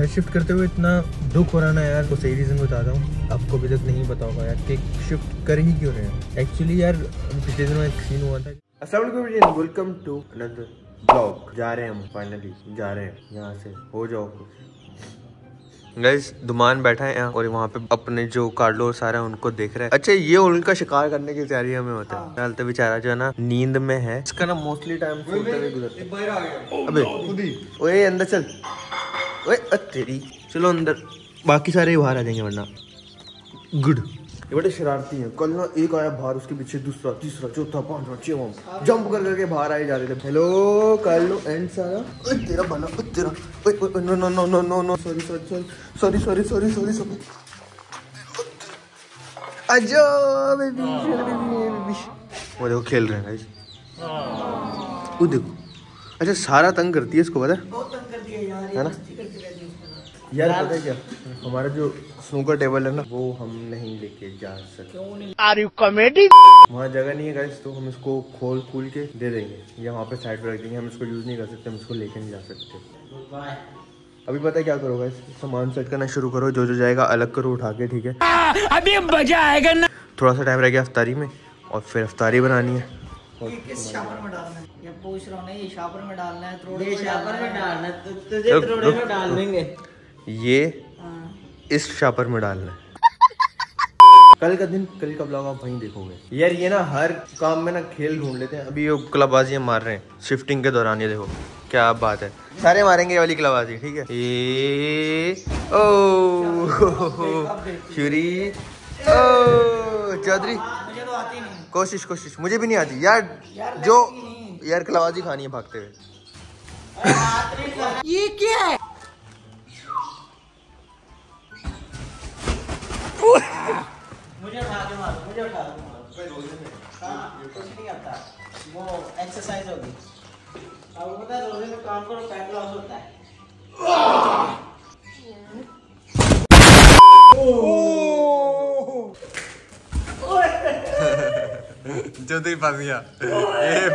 घर शिफ्ट करते हुए इतना दुख हो रहा ना यार, वो सही रीज़न बताता हूँ आपको, अभी तक नहीं पता होगा यार कि शिफ्ट कर ही क्यों रहे हैं। एक्चुअली यार पिछले दिनों एक सीन हुआ था। अस्सलाम वालेकुम, वेलकम टू अनदर ब्लॉग। जा रहे हैं हम, फाइनली जा रहे हैं यहाँ से। हो जाओ कुछ गाइस। दुमान बैठा है यहाँ और वहाँ पे अपने जो कार्डो सारा उनको देख रहा है। अच्छा, ये उनका शिकार करने की तैयारी हमें होता है। चलते बेचारा जो है ना नींद में है, इसका ना मोस्टली टाइम गुजरता है। अंदर चल तेरी, चलो अंदर, बाकी सारे बाहर आ जाएंगे वरना। गुड, ये बड़े शरारती हैं। कल ना एक आया बाहर, उसके पीछे दूसरा, तीसरा, चौथा, पांचवा, छठवां, जंप कर करके बाहर आए जा रहे थे। हेलो कर लो एंड सारा। ओए तेरा बना, ओए तेरा, ओए no no no no no no, sorry sorry sorry sorry sorry sorry sorry. अजो बेबी बेबी, वो देखो खेल रहे हैं गाइस, वो देखो। अच्छा, सारा तंग करती है इसको, पता है ना यार। पता है क्या, हमारा जो स्नूकर टेबल है ना, वो हम नहीं लेके जा सकते। Are you comedy? वहाँ जगह नहीं है गाइस, तो हम इसको खोल खोल के दे देंगे या वहाँ पे साइड पर रख देंगे। हम इसको यूज नहीं कर सकते, हम इसको लेके नहीं जा सकते। अभी पता है क्या करो गाइस, सामान सेट करना शुरू करो। जो जो जाएगा अलग करो उठा के, ठीक है। अभी मजा आएगा ना। थोड़ा सा टाइम रह गया अफ्तारी में और फिर अफ्तारी बनानी है। ये इस शापर में डालना है। कल का दिन, कल का ब्लॉग आप वहीं देखोगे यार। ये ना हर काम में ना खेल ढूंढ लेते हैं। अभी ये क्लबाजियाँ मार रहे हैं शिफ्टिंग के दौरान, ये देखो क्या बात है। सारे मारेंगे ये वाली क्लबाजी, ठीक है। ए ओ शुरी ओ चौधरी, कोशिश कोशिश, मुझे भी नहीं आती यार। जो यार क्लबाजी खानी है भागते हुए, ये क्या है? मुझे मारो, मुझे उठा दो। कुछ नहीं आता, वो एक्सरसाइज होगी। अब पता है रोजे में काम करो, फैट लॉस होता है। चौधरी फंस गया, ये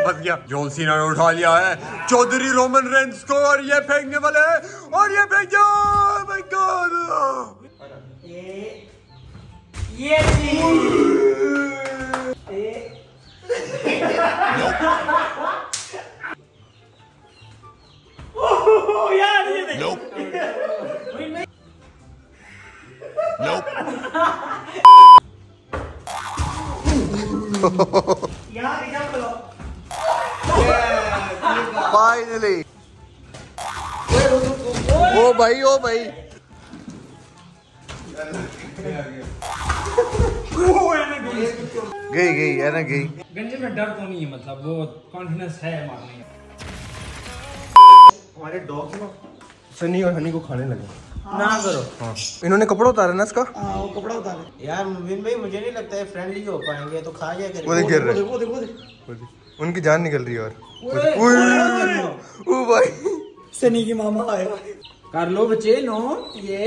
फंस गया। जॉन सीना ने उठा लिया है चौधरी रोमन रेंस को, और ये फेंकने वाले है, और ये फेंक जा। ओह माय गॉड, ये यार ये nope. nope. यार क्या करो? फाइनली ओ भाई, ओ भाई गई गई है ना, गई। गंजे में डर तो नहीं है, मतलब वो कॉन्फिडेंस है मारने का। हमारे डॉग ना सनी और हनी को खाने लगे ना करो। हाँ, इन्होंने कपड़ा उतारा ना इसका। हाँ, वो कपड़ा उतारे यार मुबिन भाई, मुझे नहीं लगता है फ्रेंडली हो पाएंगे, तो खा जाया करेंगे। वो देख रहे हैं, देखो देखो, उनकी जान निकल रही है। और भाई सनी की मामा आया, कर लो बच्चे नो, ये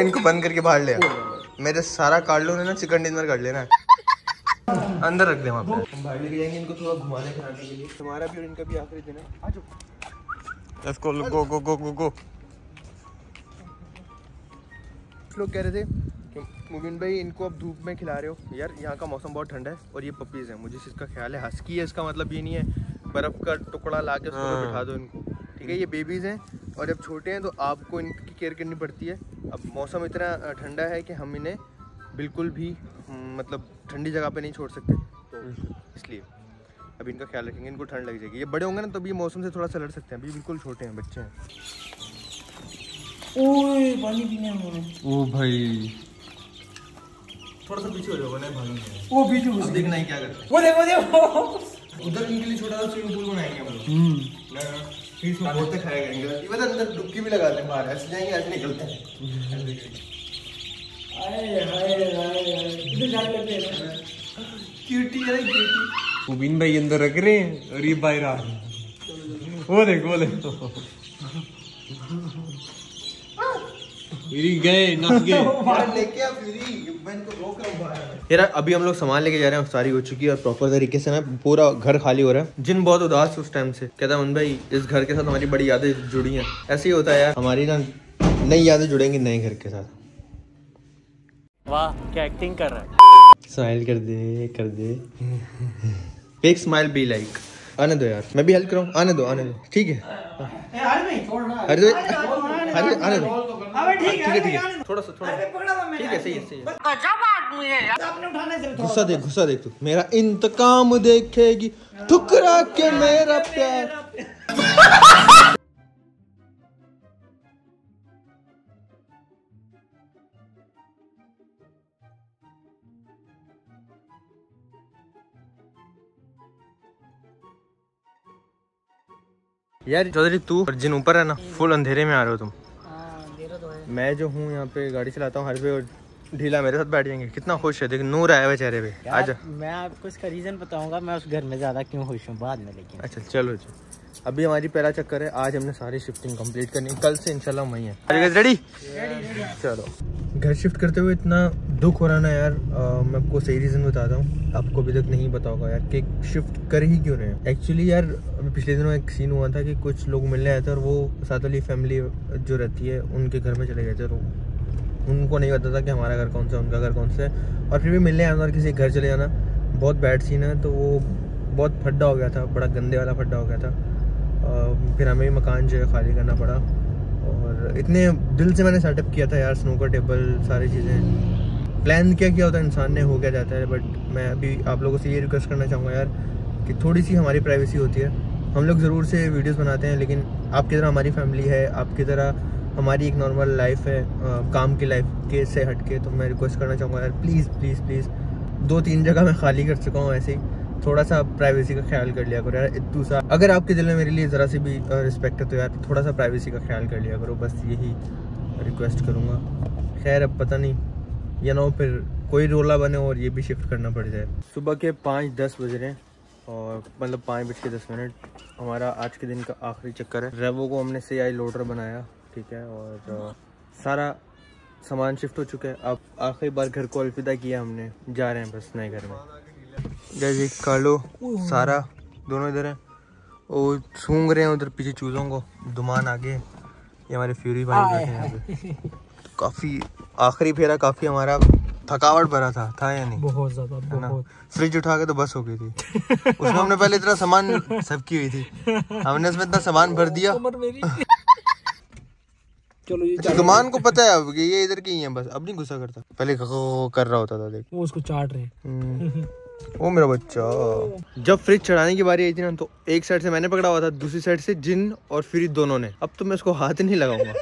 इनको बंद करके बाहर ले। मेरे सारा काट लो ना, चिकन डिनर कर लेना, अंदर रख दे। वहाँ पे हम बाहर लेके जाएंगे इनको, थोड़ा घुमाने फिराने के लिए। तुम्हारा भी और इनका भी आखिरी दिन है। आ जाओ, लेट्स गो गो गो गो गो गो। लोग कह रहे थे कि मुबिन भाई इनको अब धूप में खिला रहे हो। यार यहाँ का मौसम बहुत ठंडा है और ये पपीज़ हैं, मुझे इसका ख्याल है हस्की है। इसका मतलब ये नहीं है बर्फ़ का टुकड़ा ला के उसको बिठा दो इनको, ठीक है। ये बेबीज़ हैं और जब छोटे हैं तो आपको इनकी केयर करनी पड़ती है। अब मौसम इतना ठंडा है कि हम इन्हें बिल्कुल भी मतलब ठंडी जगह पे नहीं छोड़ सकते, तो इसलिए अब इनका ख्याल रखेंगे। इनको ठंड लग जाएगी, ये बड़े होंगे ना तब ये मौसम से थोड़ा सा लड़ सकते हैं। अभी बिल्कुल छोटे हैं, बच्चे हैं। ओए पानी पीने वाले, ओ भाई थोड़ा सा पीछे हो जाओ ना, भागेंगे। ओ बीजू घुस देखना ही क्या करते हैं। वो देखो देखो, उधर इनके लिए छोटा सा स्विमिंग पूल बनाएंगे हम लोग। ना फिर इसमें बहुत तक खाया करेंगे। ये पता अंदर डुबकी भी लगाते हैं बाहर, ऐसे जाएंगे ऐसे निकलते हैं। मुबिन भाई अंदर रख रहे हैं और ये बाहर आ रहे हैं। वो देखो, वो देखो, गए नस गए लेके आप यार। अभी हम लोग सामान लेके जा रहे हैं, अफ्तारी हो चुकी है और प्रॉपर तरीके से ना पूरा घर खाली हो रहा है। जिन बहुत उदास उस टाइम से कहता है मुबिन भाई इस घर के साथ हमारी बड़ी यादें जुड़ी हैं। ऐसे ही होता है यार, हमारी ना नई यादें जुड़ेंगी नए घर के साथ। वाह क्या एक्टिंग कर रहा है, स्माइल कर दे एक स्माइल बी लाइक। आने दो यार, मैं भी हेल्प कर रहा हूँ, आने दो आने दो, ठीक है आने दो ठीक है ठीक है, थोड़ा सा थोड़ा ठीक है, सही है सही है। गजब आदमी है यार, आपने उठाने से गुस्सा देख, गुस्सा देख तू। मेरा इंतकाम देखेगी ठुकरा के मेरा प्यार। यार चौधरी तू जिन ऊपर है ना, फुल अंधेरे में आ रहे हो तुम। मैं जो हूँ यहाँ पे गाड़ी चलाता हूँ हर पे, और ढीला मेरे साथ बैठ जाएंगे। कितना खुश है, देख नूर आया हुआ चेहरे पे। आजा मैं आपको इसका रीज़न बताऊंगा मैं उस घर में ज़्यादा क्यों खुश हूँ बाद में, लेकिन अच्छा चलो जी। अभी हमारी पहला चक्कर है, आज हमने सारी शिफ्टिंग कंप्लीट करनी, कल से इंशाल्लाह वहीं है। रेडी चलो घर शिफ्ट करते हुए इतना दुख हो रहा ना यार। मैं आपको सही रीज़न बताता हूँ, आपको अभी तक नहीं पता होगा यार कि शिफ्ट कर ही क्यों रहे। एक्चुअली यार अभी पिछले दिनों एक सीन हुआ था कि कुछ लोग मिलने आए थे और वो साथ वाली फैमिली जो रहती है उनके घर में चले गए थे। उनको नहीं पता था कि हमारा घर कौन सा है, उनका घर कौन सा है, और फिर भी मिलने आना और किसी घर चले जाना बहुत बैड सीन है। तो वो बहुत फड्डा हो गया था, बड़ा गंदे वाला फड्डा हो गया था। फिर हमें मकान जो है खाली करना पड़ा, और इतने दिल से मैंने सेटअप किया था यार, स्नूकर टेबल सारी चीज़ें प्लान किया होता है इंसान ने, हो क्या जाता है। बट मैं अभी आप लोगों से ये रिक्वेस्ट करना चाहूँगा यार कि थोड़ी सी हमारी प्राइवेसी होती है। हम लोग ज़रूर से वीडियोज़ बनाते हैं, लेकिन आपकी तरह हमारी फैमिली है, आपकी तरह हमारी एक नॉर्मल लाइफ है, काम की लाइफ के से हट के। तो मैं रिक्वेस्ट करना चाहूँगा यार प्लीज़ प्लीज़ प्लीज़, 2-3 जगह मैं खाली कर चुका हूँ ऐसे ही, थोड़ा सा प्राइवेसी का ख्याल कर लिया करो यार। इतू सा अगर आपके दिल में मेरे लिए ज़रा सी भी रिस्पेक्ट है तो यार थोड़ा सा प्राइवेसी का ख्याल कर लिया करो, बस यही रिक्वेस्ट करूँगा। खैर अब पता नहीं या ना हो फिर कोई रोला बने और ये भी शिफ्ट करना पड़ जाए। सुबह के 5:10 बज रहे हैं, और मतलब 5:10। हमारा आज के दिन का आखिरी चक्कर है। रेवो को हमने से आई लोडर बनाया, ठीक है, और सारा सामान शिफ्ट हो चुका है। अब आखिरी बार घर को अलविदा किया हमने, जा रहे हैं बस नए घर में। जैसे कालो सारा दोनों इधर हैं, और सूंघ रहे हैं उधर पीछे चूजों को, दुमान आगे। ये हमारे फ्यूरी भाई हैं। काफ़ी आखिरी फेरा काफ़ी हमारा थकावट भरा था या नहीं, बहुत ज़्यादा बहुत। फ्रिज उठा के तो बस हो गई थी उसमें हमने पहले इतना सामान सबकी हुई थी, हमने उसमें इतना सामान भर दिया। चलो ये दुमान को पता है अब ये इधर के ही हैं बस, अब नहीं गुस्सा करता, पहले कर रहा होता था। देख वो उसको चाट रहे हैं, ओ मेरा बच्चा। जब फ्रिज चढ़ाने की बारी आई थी ना, तो एक साइड से मैंने पकड़ा हुआ था, दूसरी साइड से जिन और फ्री दोनों ने। अब तो मैं उसको हाथ नहीं लगाऊंगा।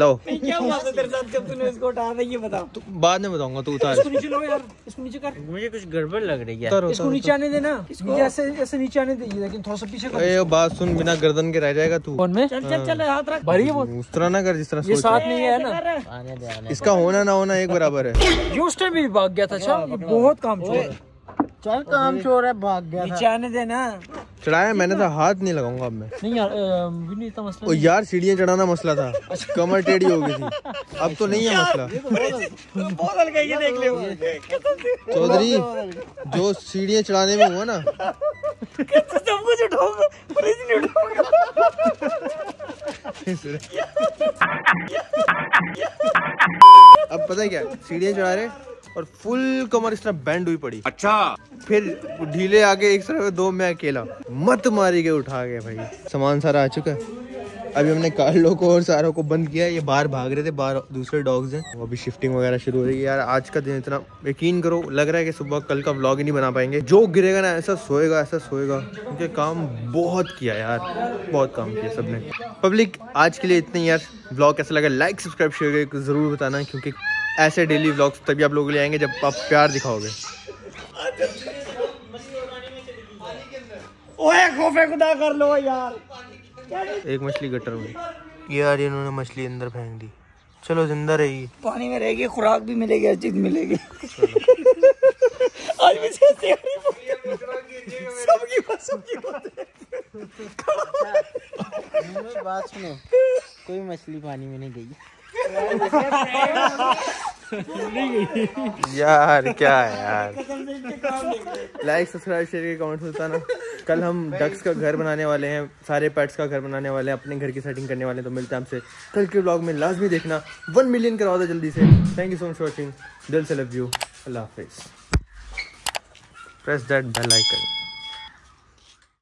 लाओ क्या हुआ तेरे साथ, कब तूने इसको उठाया ये बता, तो बाद में बताऊंगा। तू उतार इसको नीचे, लो यार इसको नीचे कर, मुझे कुछ गड़बड़ लग रही है। इसको नीचे आने देना, इसको ऐसे ऐसे नीचे आने दे, लेकिन थोड़ा सा पीछे कर। ए बात सुन, बिना गर्दन के रह जाएगा तू। फोन में चल चल चल, हाथ रख भारी, वो उस तरह ना कर जिस तरह सोच। ये साथ नहीं है ना, आने दे आने, इसका होना ना होना एक बराबर है। ये उस टाइम भी भाग गया था। अच्छा ये बहुत काम चोर है, चल काम चोर है, भाग गया। नीचे आने देना। चढ़ाया मैंने था, हाथ नहीं लगाऊंगा अब मैं। नहीं यार नहीं था मसला, ओ यार सीढ़ियाँ चढ़ाना मसला था। कमर टेढ़ी हो गई थी, अब तो नहीं है मसला। चौधरी जो सीढ़ियाँ चढ़ाने में हुआ ना, सब कुछ अब पता है क्या, सीढ़ियाँ चढ़ा रहे और फुल कमर इस तरह बैंड हुई पड़ी। अच्छा फिर ढीले आगे एक तरफ, दो मैं अकेला, मत मारी के उठा के भाई। सामान सारा आ चुका है, अभी हमने कार्लो को और सारों को बंद किया। ये बाहर भाग रहे थे, बाहर दूसरे डॉग्स हैं। अभी शिफ्टिंग वगैरह शुरू हो रही है यार। आज का दिन इतना यकीन करो लग रहा है कि सुबह कल का व्लॉग ही नहीं बना पाएंगे। जो गिरेगा ना ऐसा सोएगा क्योंकि काम बहुत किया यार, बहुत काम किया सबने। पब्लिक आज के लिए इतने यार। व्लॉग कैसा लगा लाइक सब्सक्राइब शेयर करके ज़रूर बताना, क्योंकि ऐसे डेली व्लॉग्स तभी आप लोगों के लिए आएंगे जब आप प्यार दिखाओगे। ओए खोफे खुदा कर लो यार, एक मछली गटर में यार, इन्होंने मछली अंदर फेंक दी। चलो जिंदा रहेगी, पानी में रहेगी, खुराक भी मिलेगी, हर चीज मिलेगी। आज मुझे सबकी बात सुनो, कोई मछली पानी में नहीं गई। यार क्या है यार। लाइक सब्सक्राइब शेयर कमेंट होता ना। कल हम डक्स का घर बनाने वाले हैं, सारे पेट्स का घर बनाने वाले हैं, अपने घर की सेटिंग करने वाले हैं। तो मिलते हैं हमसे कल के व्लॉग में, लाजमी देखना। 1 मिलियन करवा दो जल्दी से। Thank you so much for watching. दिल से लव यू। अल्लाह हाफिज़। Press that bell icon.